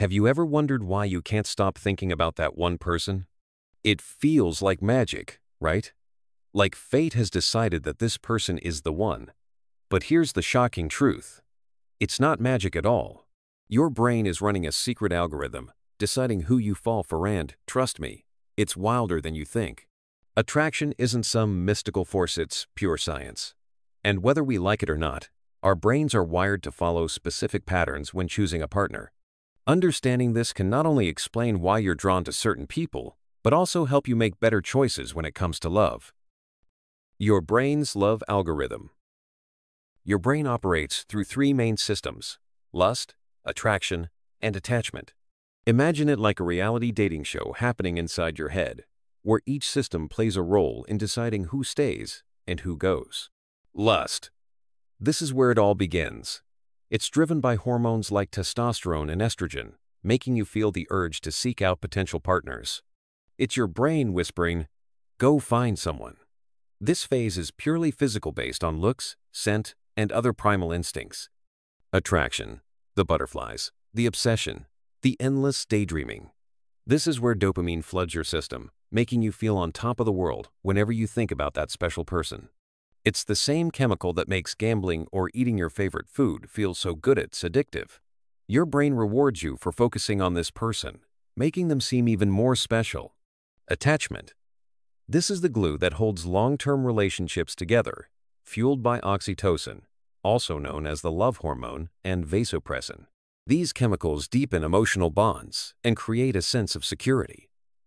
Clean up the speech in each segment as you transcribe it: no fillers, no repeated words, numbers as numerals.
Have you ever wondered why you can't stop thinking about that one person? It feels like magic, right? Like fate has decided that this person is the one. But here's the shocking truth. It's not magic at all. Your brain is running a secret algorithm, deciding who you fall for, and, trust me, it's wilder than you think. Attraction isn't some mystical force, it's pure science. And whether we like it or not, our brains are wired to follow specific patterns when choosing a partner. Understanding this can not only explain why you're drawn to certain people, but also help you make better choices when it comes to love. Your brain's love algorithm. Your brain operates through three main systems: lust, attraction, and attachment. Imagine it like a reality dating show happening inside your head, where each system plays a role in deciding who stays and who goes. Lust. This is where it all begins. It's driven by hormones like testosterone and estrogen, making you feel the urge to seek out potential partners. It's your brain whispering, "Go find someone." This phase is purely physical, based on looks, scent, and other primal instincts. Attraction, the butterflies, the obsession, the endless daydreaming. This is where dopamine floods your system, making you feel on top of the world whenever you think about that special person. It's the same chemical that makes gambling or eating your favorite food feel so good it's addictive. Your brain rewards you for focusing on this person, making them seem even more special. Attachment. This is the glue that holds long-term relationships together, fueled by oxytocin, also known as the love hormone, and vasopressin. These chemicals deepen emotional bonds and create a sense of security.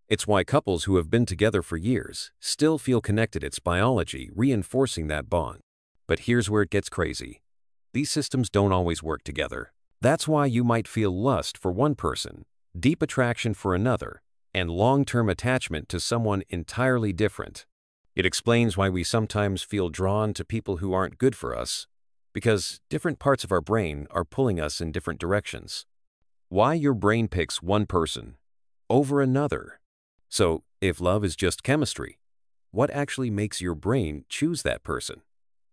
It's why couples who have been together for years still feel connected. It's biology reinforcing that bond. But here's where it gets crazy. These systems don't always work together. That's why you might feel lust for one person, deep attraction for another, and long-term attachment to someone entirely different. It explains why we sometimes feel drawn to people who aren't good for us, because different parts of our brain are pulling us in different directions. Why your brain picks one person over another. So, if love is just chemistry, what actually makes your brain choose that person?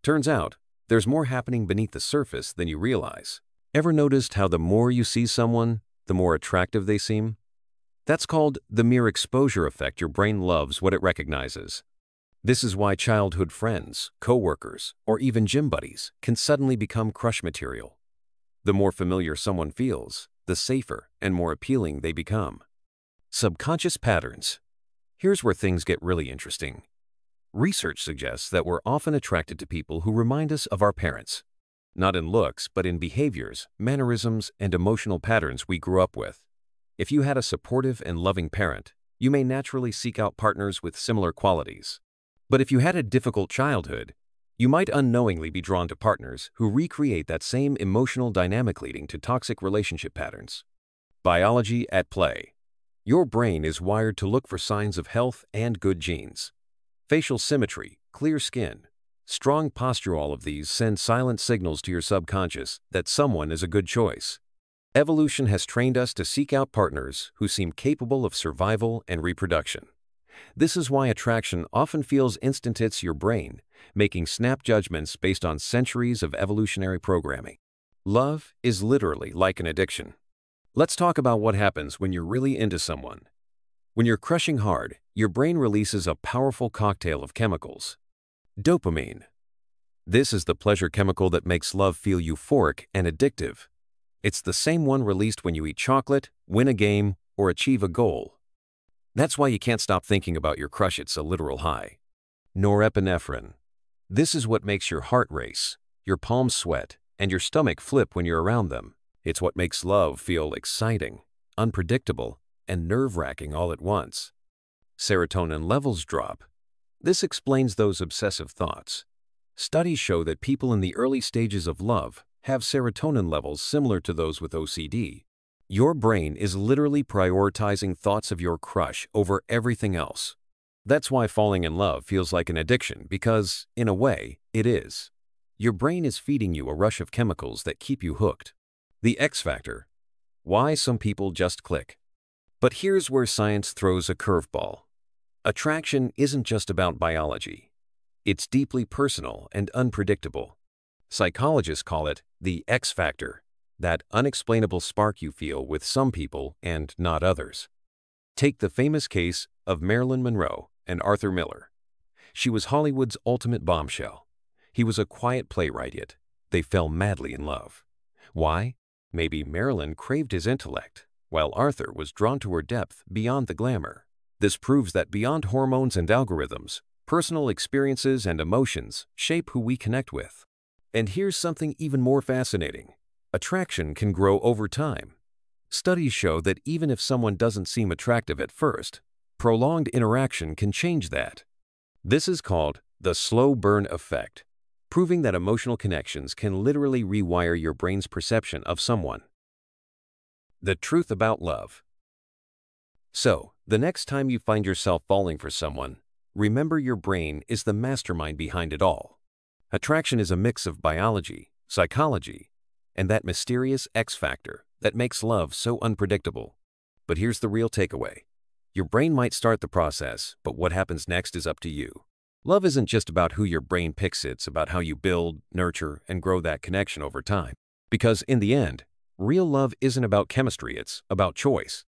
Turns out, there's more happening beneath the surface than you realize. Ever noticed how the more you see someone, the more attractive they seem? That's called the mere exposure effect. Your brain loves what it recognizes. This is why childhood friends, co-workers, or even gym buddies can suddenly become crush material. The more familiar someone feels, the safer and more appealing they become. Subconscious patterns. Here's where things get really interesting. Research suggests that we're often attracted to people who remind us of our parents, not in looks, but in behaviors, mannerisms, and emotional patterns we grew up with. If you had a supportive and loving parent, you may naturally seek out partners with similar qualities. But if you had a difficult childhood, you might unknowingly be drawn to partners who recreate that same emotional dynamic, leading to toxic relationship patterns. Biology at play. Your brain is wired to look for signs of health and good genes. Facial symmetry, clear skin, strong posture, all of these send silent signals to your subconscious that someone is a good choice. Evolution has trained us to seek out partners who seem capable of survival and reproduction. This is why attraction often feels instant. It's your brain making snap judgments based on centuries of evolutionary programming. Love is literally like an addiction. Let's talk about what happens when you're really into someone. When you're crushing hard, your brain releases a powerful cocktail of chemicals. Dopamine. This is the pleasure chemical that makes love feel euphoric and addictive. It's the same one released when you eat chocolate, win a game, or achieve a goal. That's why you can't stop thinking about your crush. It's a literal high. Norepinephrine. This is what makes your heart race, your palms sweat, and your stomach flip when you're around them. It's what makes love feel exciting, unpredictable, and nerve-wracking all at once. Serotonin levels drop. This explains those obsessive thoughts. Studies show that people in the early stages of love have serotonin levels similar to those with OCD. Your brain is literally prioritizing thoughts of your crush over everything else. That's why falling in love feels like an addiction, because, in a way, it is. Your brain is feeding you a rush of chemicals that keep you hooked. The X factor. Why some people just click. But here's where science throws a curveball. Attraction isn't just about biology. It's deeply personal and unpredictable. Psychologists call it the X factor, that unexplainable spark you feel with some people and not others. Take the famous case of Marilyn Monroe and Arthur Miller. She was Hollywood's ultimate bombshell. He was a quiet playwright, yet they fell madly in love. Why? Maybe Marilyn craved his intellect, while Arthur was drawn to her depth beyond the glamour. This proves that beyond hormones and algorithms, personal experiences and emotions shape who we connect with. And here's something even more fascinating. Attraction can grow over time. Studies show that even if someone doesn't seem attractive at first, prolonged interaction can change that. This is called the slow burn effect, proving that emotional connections can literally rewire your brain's perception of someone. The truth about love. So, the next time you find yourself falling for someone, remember your brain is the mastermind behind it all. Attraction is a mix of biology, psychology, and that mysterious X factor that makes love so unpredictable. But here's the real takeaway. Your brain might start the process, but what happens next is up to you. Love isn't just about who your brain picks, it's about how you build, nurture, and grow that connection over time. Because in the end, real love isn't about chemistry, it's about choice.